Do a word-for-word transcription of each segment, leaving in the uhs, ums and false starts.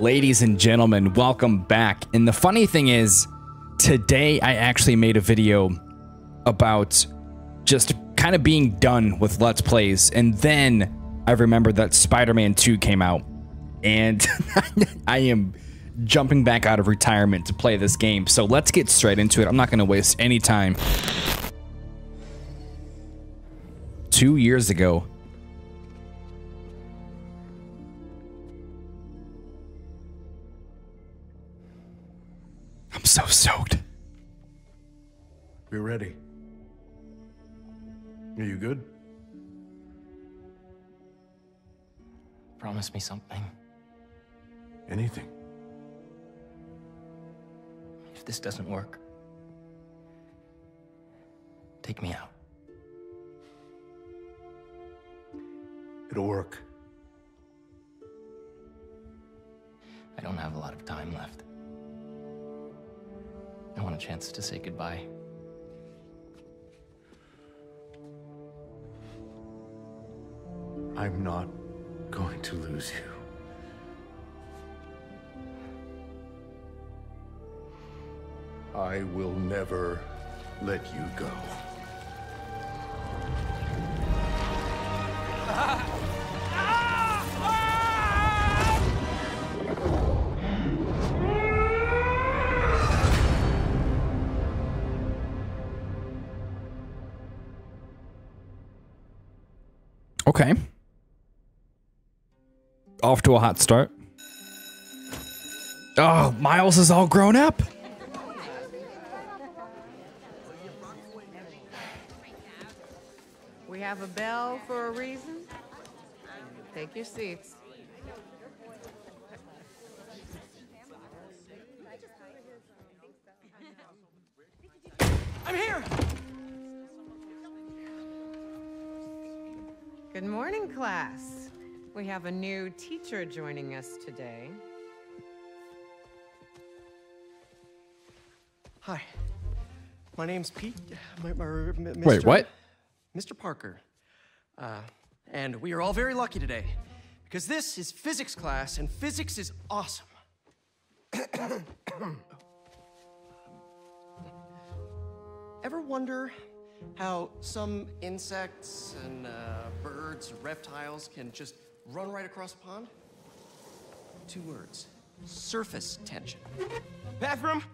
Ladies and gentlemen, welcome back. And the funny thing is, today I actually made a video about just kind of being done with Let's Plays, and then I remembered that Spider-Man two came out, and I am jumping back out of retirement to play this game. So let's get straight into it. I'm not going to waste any time. Two years ago. I'm so soaked. We're ready. Are you good? Promise me something. Anything. If this doesn't work, take me out. It'll work. I don't have a lot of time left. I want a chance to say goodbye. I'm not going to lose you. I will never let you go. Okay. Off to a hot start. Oh, Miles is all grown up. We have a bell for a reason. Take your seats. I'm here. Good morning, class. We have a new teacher joining us today. Hi. My name's Pete. My, my, Mister Wait, what? Mister Parker. Uh, and we are all very lucky today because this is physics class, and physics is awesome. Ever wonder how some insects and uh, birds, reptiles can just run right across a pond? Two words. Surface tension. Bathroom!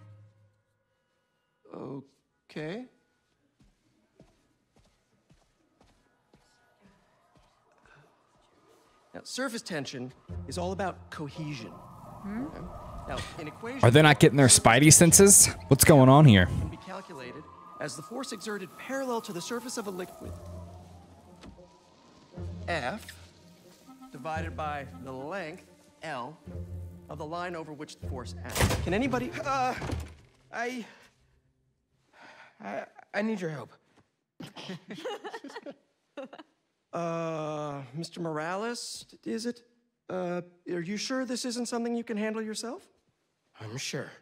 Okay. Now, surface tension is all about cohesion. Hmm? Okay. Now, in equation, are they not getting their spidey senses? What's going on here? Can be calculated as the force exerted parallel to the surface of a liquid. F divided by the length, L, of the line over which the force acts. Can anybody... Uh, I... I, I need your help. uh, Mister Morales, is it? Uh, are you sure this isn't something you can handle yourself? I'm sure.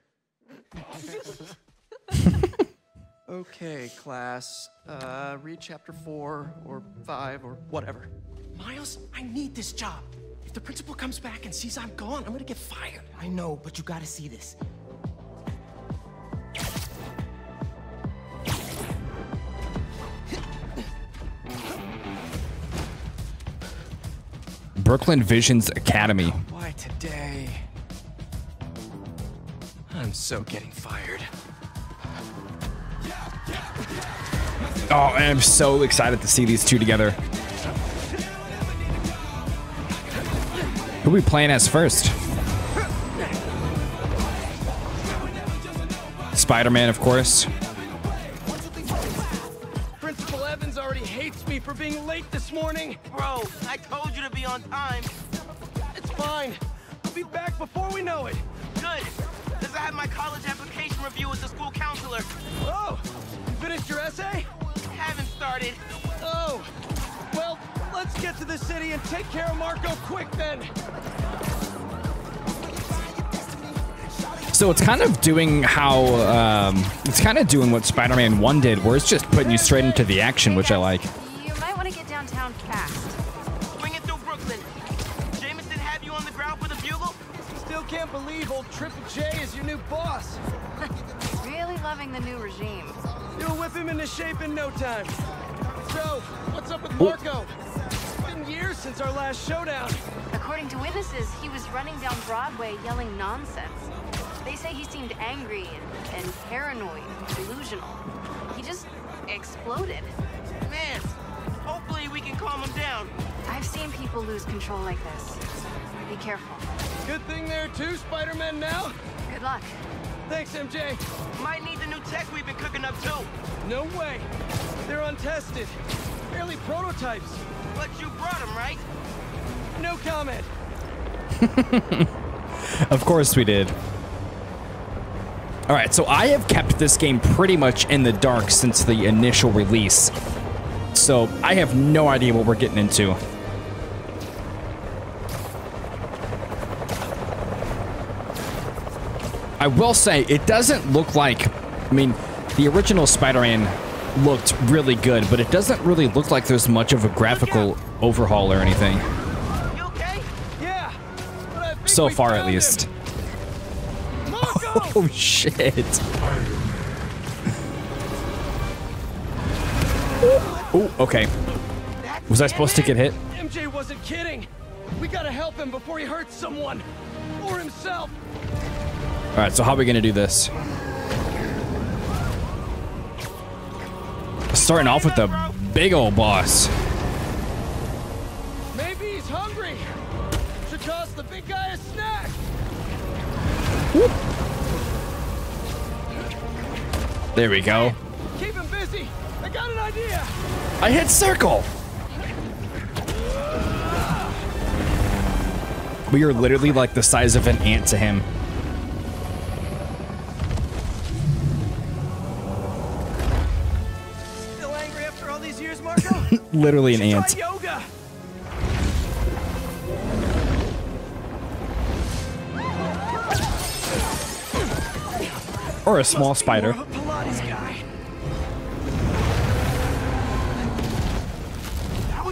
Okay, class. Uh, read chapter four or five or whatever. Miles, I need this job. If the principal comes back and sees I'm gone, I'm gonna get fired. I know, but you gotta see this. Brooklyn Visions Academy. Why today? I'm so getting fired. Oh, I am so excited to see these two together. Who are we playing as first? Spider-Man, of course. Principal Evans already hates me for being late this morning. Bro, I told you to be on time. It's fine. I'll be back before we know it. Good, because I had my college application review with the school counselor. Oh, you finished your essay? Haven't started. Oh, well, let's get to the city and take care of Marko quick then. So it's kind of doing how um, it's kind of doing what Spider-Man one did, where it's just putting you straight into the action, which I like. You might want to get downtown fast. Swing it through Brooklyn. Jameson have you on the ground with a bugle? Still can't believe old Triple J is your new boss. Really loving the new regime. You'll whip him into shape in no time. So, what's up with Marko? It's been years since our last showdown. According to witnesses, he was running down Broadway yelling nonsense. They say he seemed angry and, and paranoid, delusional. He just exploded. Man, hopefully we can calm him down. I've seen people lose control like this. Be careful. Good thing there too, Spider-Man now. Good luck. Thanks, M J. Might need the new tech we've been cooking up too. No way. They're untested. Barely prototypes. But you brought them, right? No comment. Of course we did. All right, so I have kept this game pretty much in the dark since the initial release. So I have no idea what we're getting into. I will say it doesn't look like, I mean, the original Spider-Man looked really good, but it doesn't really look like there's much of a graphical overhaul or anything. You okay? Yeah. But I think so far, at least. Oh shit. Oh, okay. Was I supposed to get hit? M J wasn't kidding. We gotta help him before he hurts someone or himself. All right, so how are we gonna do this? Starting off with the big old boss. Maybe he's hungry. Should toss the big guy a snack. Whoop. There we go. Keep him busy. I got an idea. I hit circle. We are literally like the size of an ant to him. Still angry after all these years, Marko? Literally an ant. Yoga. Or a small spider.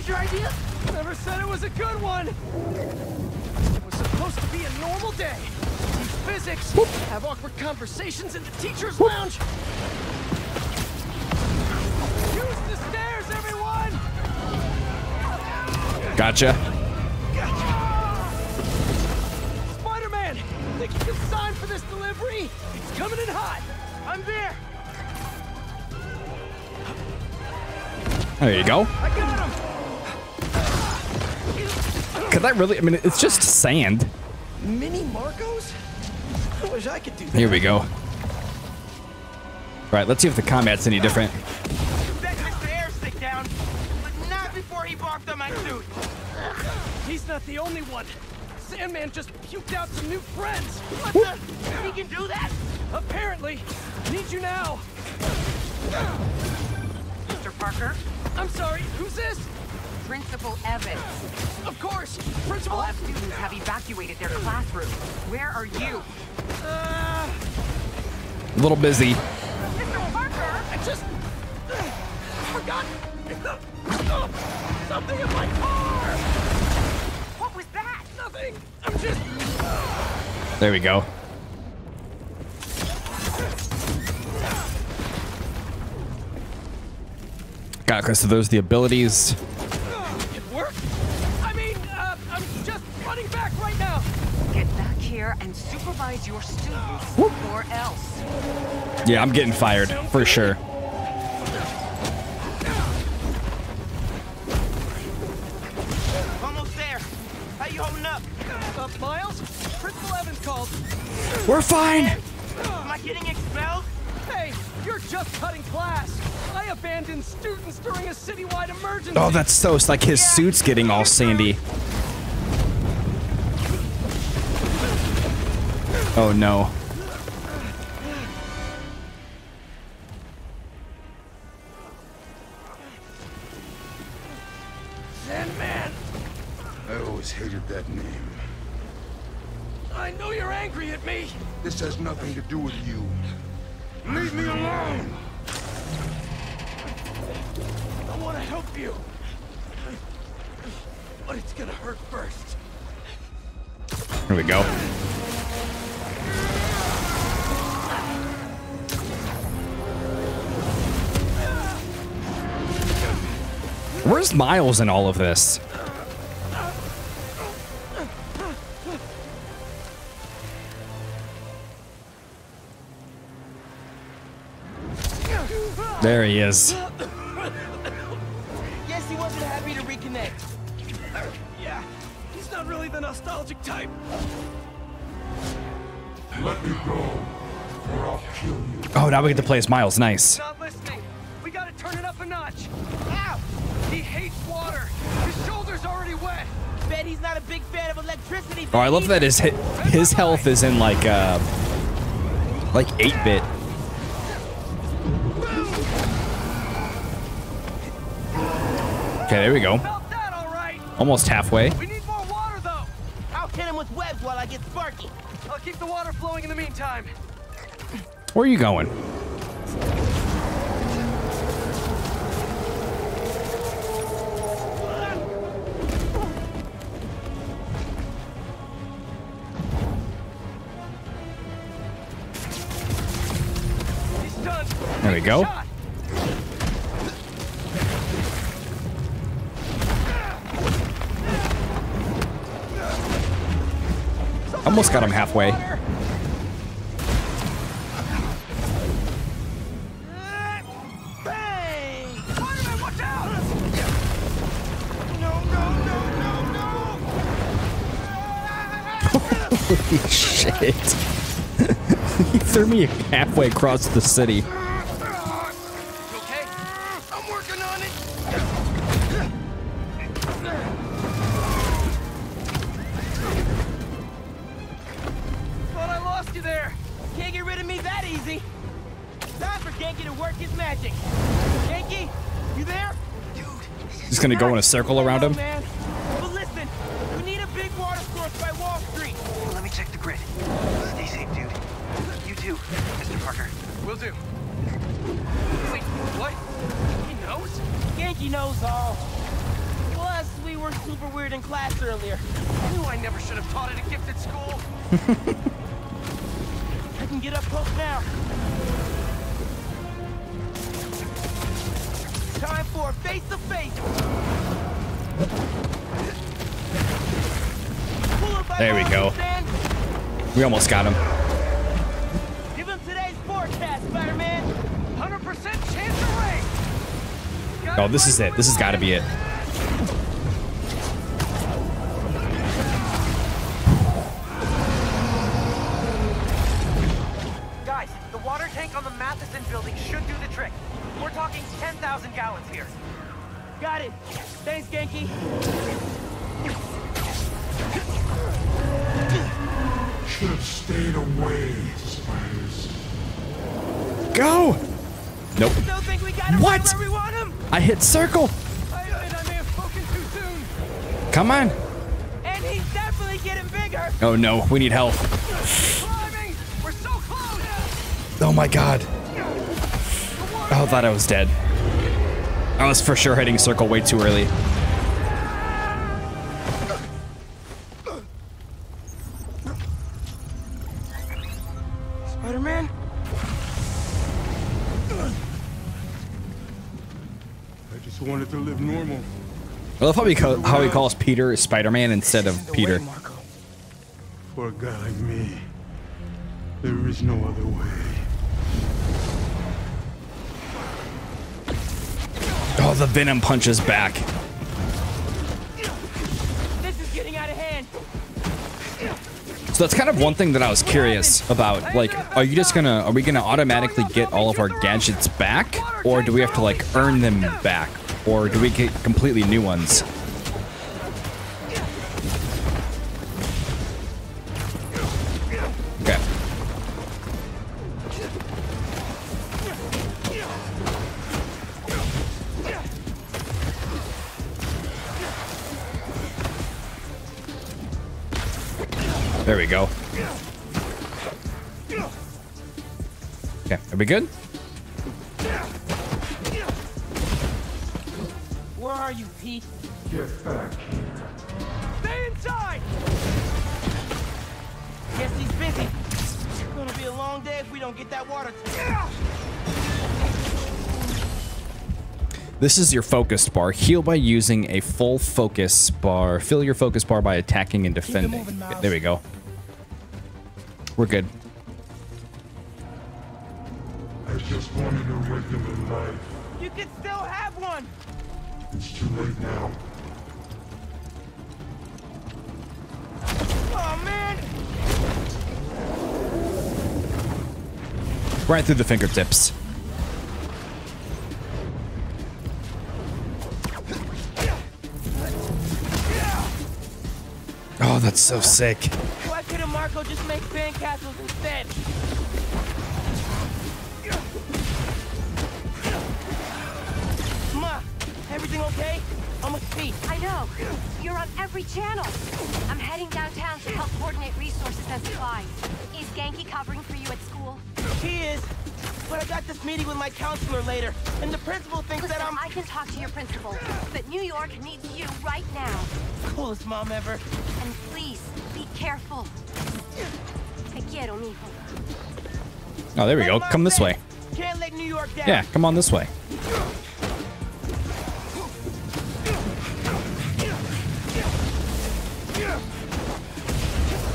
Your idea? Never said it was a good one. It was supposed to be a normal day. Teach physics, Whoop. have awkward conversations in the teacher's Whoop. lounge. Use the stairs, everyone. Gotcha. Gotcha. Spider-Man, think you can sign for this delivery? It's coming in hot. I'm there. There you go. I got him. Could that really? I mean, it's just sand. Mini Markos? I wish I could do that. Here we go. All right, let's see if the combat's any different. That Mister Air stick down, but not before he barked on my suit. He's not the only one. Sandman just puked out some new friends. What Whoop. the? He can do that? Apparently. Need you now. Mister Parker? I'm sorry, who's this? Principal Evans. Of course, Principal. All F students have evacuated their classroom. Where are you? Uh, a little busy. Mister Parker, I just forgot something in my car. What was that? Nothing. I'm just. There we go. Got close to those the abilities. And supervise your students Whoop. or else. Yeah, I'm getting fired for sure. Almost there. How you holding up? Uh, Miles? Principal Evans called. We're fine. Am I getting expelled? Hey, you're just cutting class. I abandoned students during a citywide emergency. Oh, that's so like his yeah. suit's getting all sandy. Oh no. Sandman. I always hated that name. I know you're angry at me. This has nothing to do with you. Leave me alone. I want to help you. But it's gonna hurt first. Here we go. Where's Miles in all of this? There he is. Yes, he wasn't happy to reconnect. Yeah, he's not really the nostalgic type. Let me go, or I'll kill you. Oh, now we get to play as Miles. Nice. Not listening. We gotta turn it up a notch. Ow! He hates water. His shoulder's already wet. Bet he's not a big fan of electricity. Oh, I love that his his health is in like uh like eight bit. Okay, there we go. Almost halfway. We need more water, though. I'll hit him with webs while I get sparky. I'll keep the water flowing in the meantime. Where are you going? There we go. Almost got him halfway. Holy shit. He threw me halfway across the city. Gonna go in a circle around him. But listen, we need a big water source by Wall Street. Let me check the grid. Stay safe, dude. You too, Mister Parker. Will do. Wait, what? He knows? Ganke knows all. Plus, we were super weird in class earlier. I knew I never should have taught at a gifted school. I can get up close now. Time for face to face. There we go. We almost got him. Give him today's forecast, Spider-Man. one hundred percent chance of rain. Oh, this is it. This has got to be it. Guys, the water tank on the Matheson building should do the trick. We're talking ten thousand gallons here. Got it. Thanks, Ganke. Should have stayed away, spiders. Go! Nope. I still think we got him what? Right where we want him. I hit circle. I admit I may have spoken too soon. Come on. And he's definitely getting bigger. Oh no, we need help. Climbing. We're so close. Oh my god. Oh, I thought I was dead. I was for sure hitting circle way too early. Spider-Man? I just wanted to live normal. I love how he, ca how he calls Peter Spider-Man instead of Peter. Marko. For a guy like me, there is no other way. Oh, the venom punches back. This is getting out of hand. So that's kind of one thing that I was curious about. Like, are you just gonna, are we gonna automatically get all of our gadgets back? Or do we have to like earn them back? Or do we get completely new ones? There we go. Okay, are we good? Where are you, Pete? Get back. Stay inside! Guess he's busy. It's gonna be a long day if we don't get that water. This is your focus bar. Heal by using a full focus bar. Fill your focus bar by attacking and defending. Okay, there we go. We're good. I just wanted a regular life. You can still have one. It's too late now. Oh man! Right through the fingertips. Oh, that's so sick. Why couldn't Marko just make sandcastles instead? Ma, everything okay? I'm with Pete. I know. You're on every channel. I'm heading downtown to help coordinate resources and supplies. Is Ganke covering for you at school? She is. But I got this meeting with my counselor later, and the principal thinks Listen, that I'm... I can talk to your principal, but New York needs you right now. Coolest mom ever. And please, be careful. Te quiero, mijo. Oh, there we go. Come this way. Can't let New York down. Yeah, come on this way.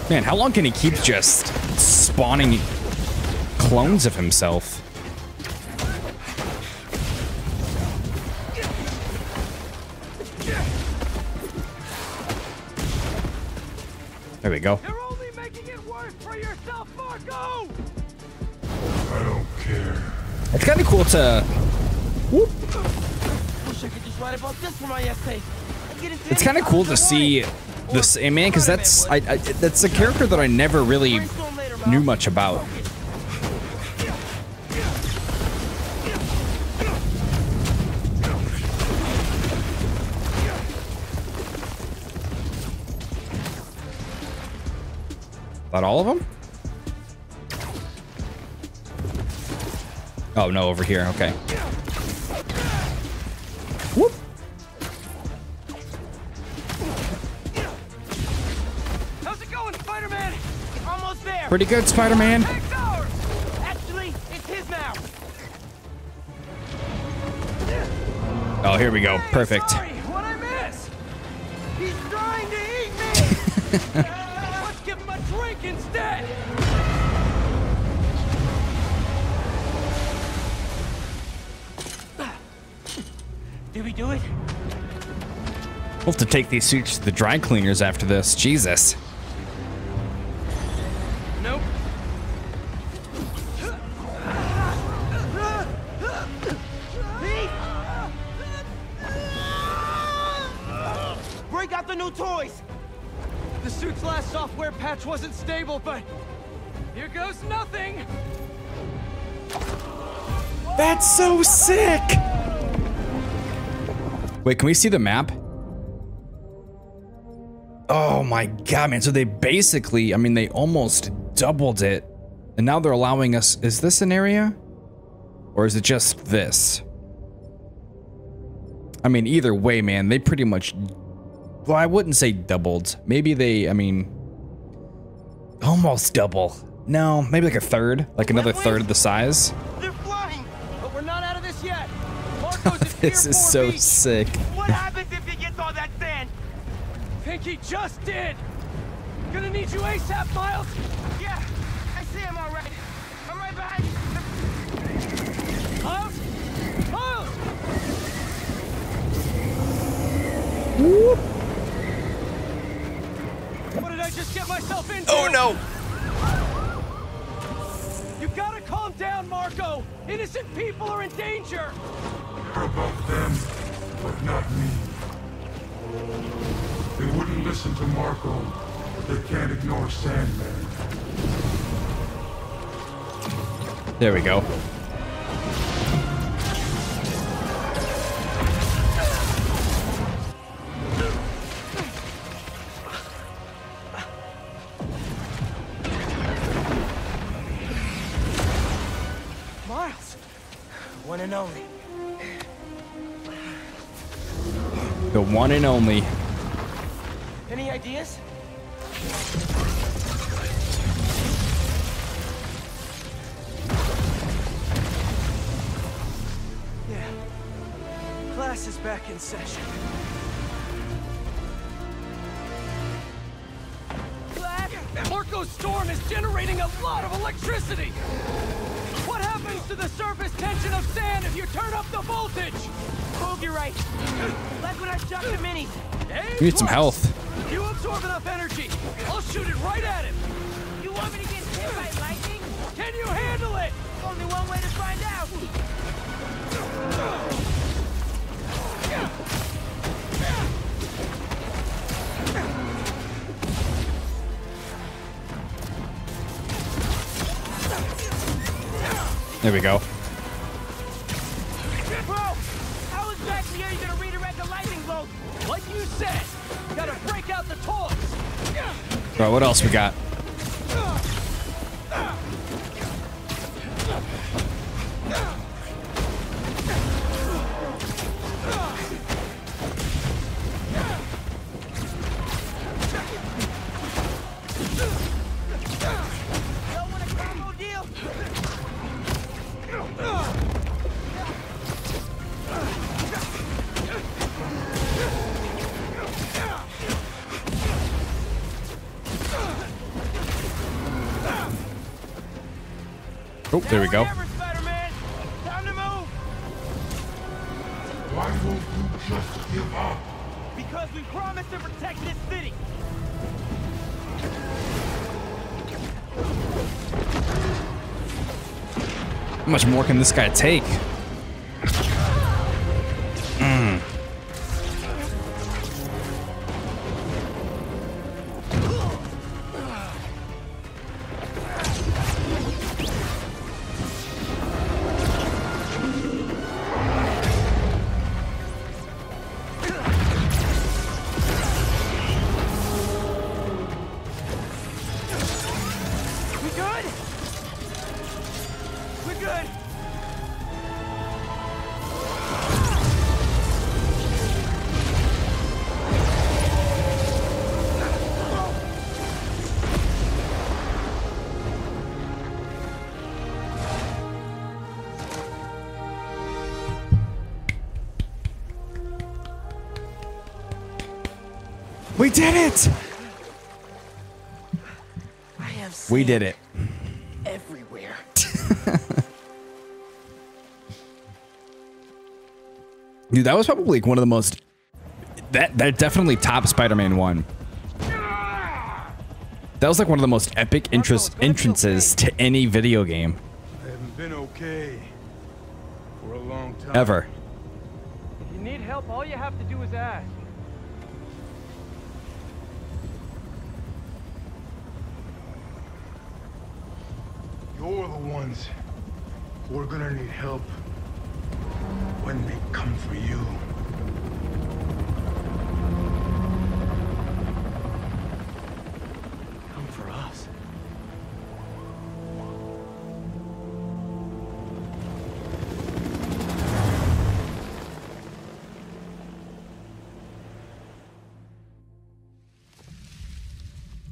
Man, how long can he keep just spawning clones of himself? There we go. You're only making it worse for yourself, Marko! I don't care. It's kind of cool to... Whoop. Wish I could just write about this for my essay. It's kind of cool to see this hey, man, because that's I, I that's a character that I never really knew much about. Not all of them? Oh, no, over here. Okay. Whoop. How's it going, Spider-Man? Almost there. Pretty good, Spider-Man. Actually, it's his now. Oh, here we go. Perfect. Hey, sorry. What I miss? He's trying to eat me. Drink instead. Did we do it? We'll have to take these suits to the dry cleaners after this. Jesus. Nope. Break out the new toys. The suit's last software patch wasn't stable, but here goes nothing. That's so sick. Wait, can we see the map? Oh my god, man. So they basically, I mean, they almost doubled it. And now they're allowing us, is this an area? Or is it just this? I mean, either way, man, they pretty much... Well, I wouldn't say doubled. Maybe they, I mean, almost double. No, maybe like a third, like another wait, wait. third of the size. They're flying, but we're not out of this yet. This is so beach. sick. What happens if he gets all that sand? Think he just did. Gonna need you ASAP, Miles. Yeah, I see him all right. I'm right behind you. Miles? Miles! Whoop. I just get myself into. Oh no! You gotta calm down, Marko. Innocent people are in danger. Care about them, but not me. They wouldn't listen to Marko. They can't ignore Sandman. There we go. The one and only. Any ideas? Yeah. Class is back in session. Marko's storm is generating a lot of electricity! What happens to the surface tension of sand if you turn up the voltage? Hope you're right. Like when I shot the minis. You need some health. You absorb enough energy. I'll shoot it right at him. You want me to get hit by lightning? Can you handle it? Only one way to find out. There we go. Bro, how exactly are you gonna redirect the lightning bolt? Like you said, gotta break out the torch. Bro, what else we got? Oh, there we go. Spider-Man, time to move. Why won't you just give up? Because we promised to protect this city. How much more can this guy take? Mm. We did it! I have seen we did it. Everywhere. Dude, that was probably like one of the most... That, that definitely topped Spider-Man one. That was like one of the most epic interest, entrances to any video game. I haven't been okay for a long time. Ever. If you need help, all you have to do is ask. You're the ones who are gonna need help when they come for you. Come for us.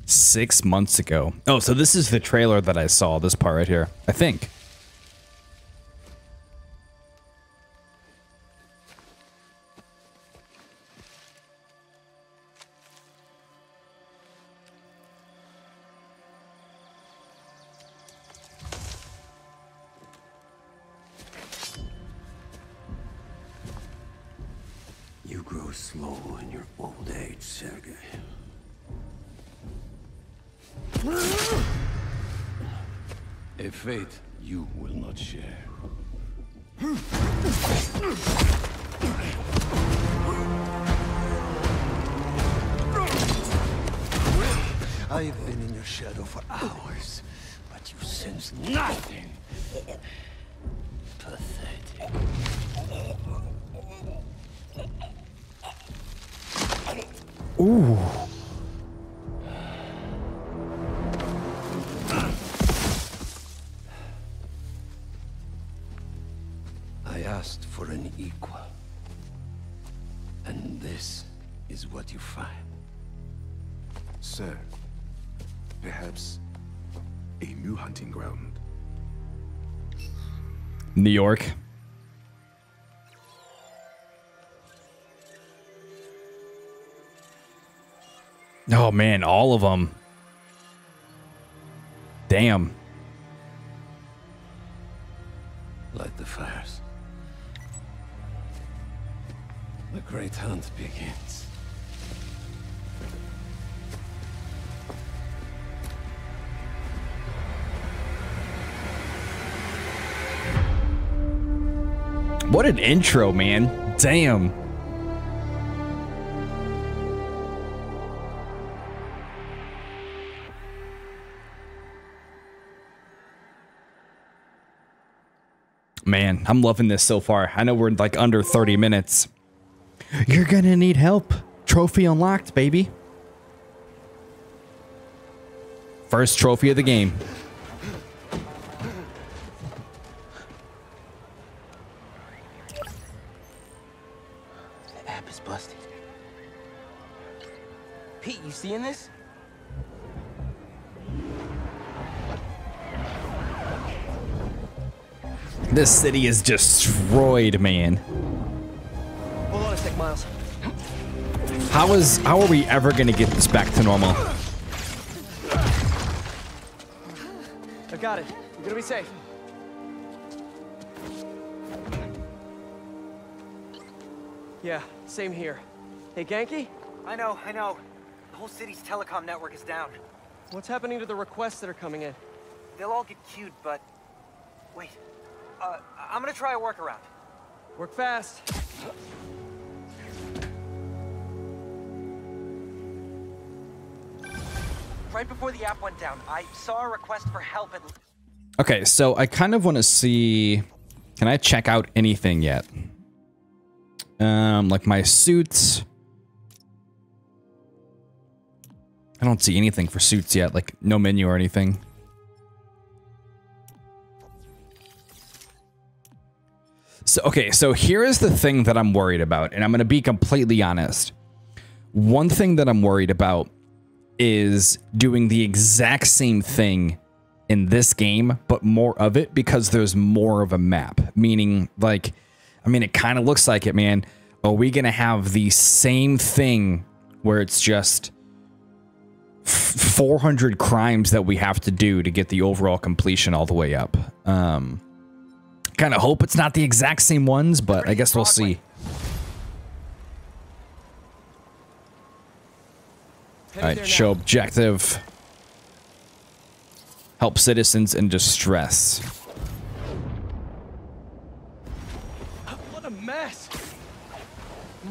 Six months ago. Oh, so this is the trailer that I saw, this part right here, I think. You grow slow in your old age, Sergei. A fate you will not share. I've been in your shadow for hours, but you sense nothing. Pathetic. Ooh. For an equal, and this is what you find. Sir, perhaps a new hunting ground. New York. Oh, man, all of them. Damn. Light the fires. The great hunt begins. What an intro, man. Damn. Man, I'm loving this so far. I know we're like under thirty minutes. You're gonna need help. Trophy unlocked, baby. First trophy of the game. The app is busted. Pete, you seeing this? This city is destroyed, man. Hold on a sec, Miles. How is how are we ever gonna get this back to normal? I got it. You're gonna be safe. Yeah, same here. Hey, Ganke? I know, I know. The whole city's telecom network is down. What's happening to the requests that are coming in? They'll all get queued, but wait. Uh, I'm gonna try a workaround. Work fast. Right before the app went down, I saw a request for help. At okay, so I kind of want to see. Can I check out anything yet? Um, like my suits. I don't see anything for suits yet. Like no menu or anything. So, okay, so here is the thing that I'm worried about, and I'm going to be completely honest. One thing that I'm worried about is doing the exact same thing in this game, but more of it because there's more of a map. Meaning, like, I mean, it kind of looks like it, man. Are we going to have the same thing where it's just four hundred crimes that we have to do to get the overall completion all the way up? Um... Kind of hope it's not the exact same ones, but I guess we'll see. All right, show objective. Help citizens in distress. What a mess!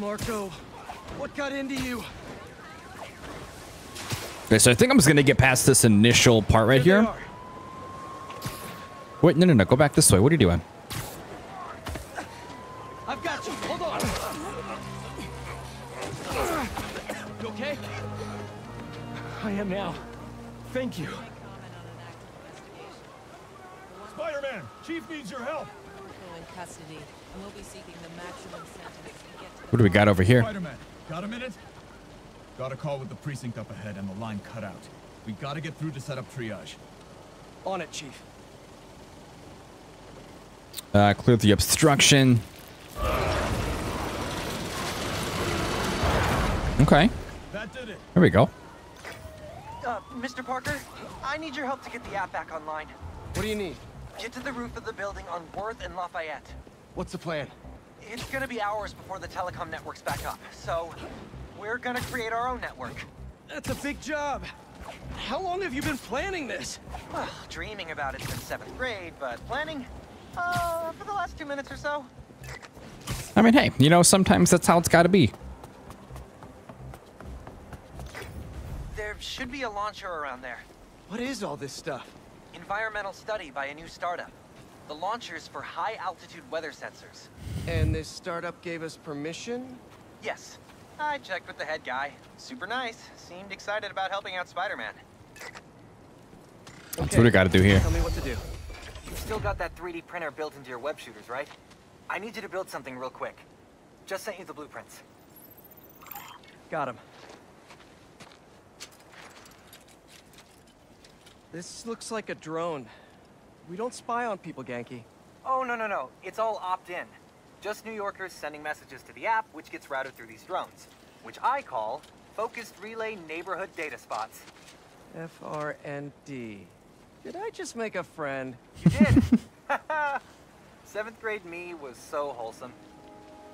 Marko, what got into you? Okay, so I think I'm just going to get past this initial part right here. Wait, no, no, no. Go back this way. What are you doing? I've got you. Hold on. You okay? I am now. Thank you. Spider-Man, Chief needs your help. What do we got over here? Spider-Man, got a minute? Got a call with the precinct up ahead and the line cut out. We got to get through to set up triage. On it, Chief. Uh, clear the obstruction. Okay. That did it. There we go. Uh, Mister Parker, I need your help to get the app back online. What do you need? Get to the roof of the building on Worth and Lafayette. What's the plan? It's gonna be hours before the telecom network's back up, so we're gonna create our own network. That's a big job. How long have you been planning this? Well, dreaming about it since seventh grade, but planning? Uh, for the last two minutes or so. I mean, hey, you know, sometimes that's how it's got to be. There should be a launcher around there. What is all this stuff? Environmental study by a new startup. The launcher's for high-altitude weather sensors. And this startup gave us permission? Yes. I checked with the head guy. Super nice. Seemed excited about helping out Spider-Man. Okay. That's what I got to do here. Tell me what to do. You've still got that three D printer built into your web shooters, right? I need you to build something real quick. Just sent you the blueprints. Got him. This looks like a drone. We don't spy on people, Ganke. Oh, no, no, no. It's all opt-in. Just New Yorkers sending messages to the app, which gets routed through these drones, which I call Focused Relay Neighborhood Data Spots. F R N D. Did I just make a friend? You did! Seventh grade me was so wholesome.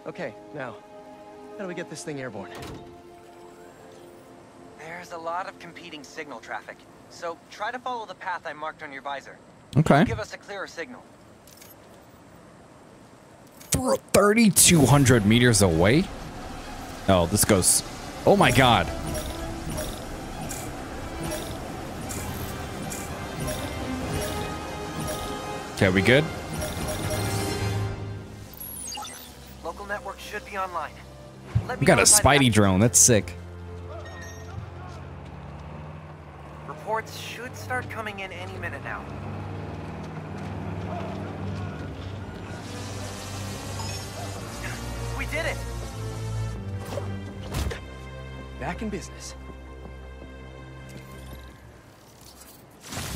Okay, now, how do we get this thing airborne? There's a lot of competing signal traffic, so try to follow the path I marked on your visor. Okay. It'll give us a clearer signal. thirty-two hundred meters away? Oh, this goes... Oh my god. Okay, we good? Local network should be online. We got a Spidey drone. That's sick. Reports should start coming in any minute now. We did it. Back in business.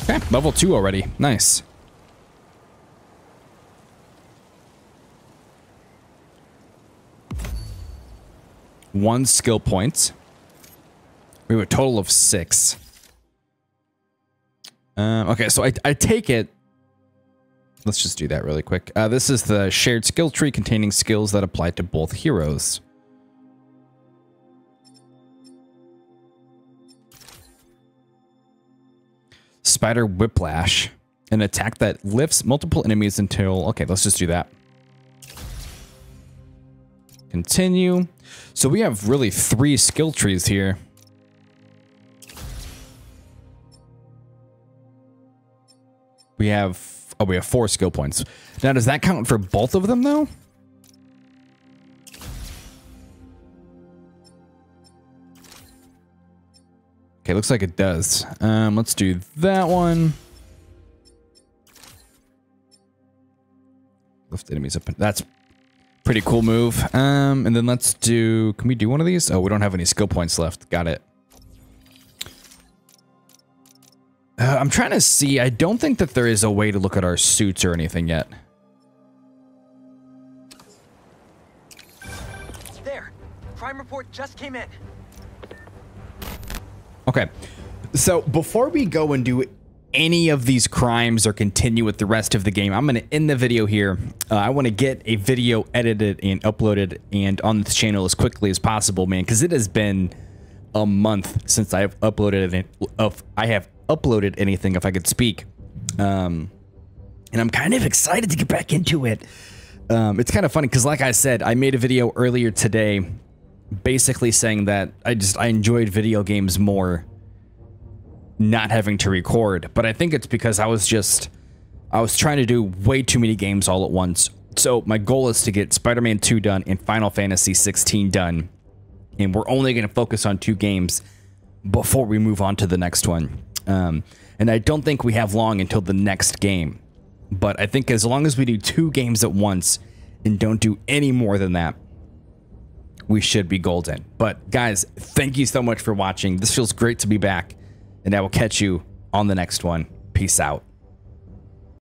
Okay, level two already. Nice. One skill point. We have a total of six. Um, okay, so I, I take it. Let's just do that really quick. Uh, this is the shared skill tree containing skills that apply to both heroes. Spider Whiplash, an attack that lifts multiple enemies until... Okay, let's just do that. Continue. So we have really three skill trees here. We have... Oh, we have four skill points. Now, does that count for both of them, though? Okay, looks like it does. Um, let's do that one. Lift enemies up. That's pretty cool move. Um, and then let's do... Can we do one of these? Oh, we don't have any skill points left. Got it. Uh, I'm trying to see. I don't think that there is a way to look at our suits or anything yet. There. Crime report just came in. Okay, so before we go and do any of these crimes or continue with the rest of the game, I'm going to end the video here. Uh, I want to get a video edited and uploaded and on this channel as quickly as possible, man, because it has been a month since I have uploaded it. If I have uploaded anything, if I could speak, um, and I'm kind of excited to get back into it. Um, it's kind of funny because, like I said, I made a video earlier today, basically saying that I just I enjoyed video games more not having to record, but I think it's because I was just I was trying to do way too many games all at once. So my goal is to get Spider-Man two done and Final Fantasy sixteen done, and we're only going to focus on two games before we move on to the next one. Um, and I don't think we have long until the next game, but I think as long as we do two games at once and don't do any more than that, we should be golden. But guys, thank you so much for watching. This feels great to be back, and I will catch you on the next one. Peace out.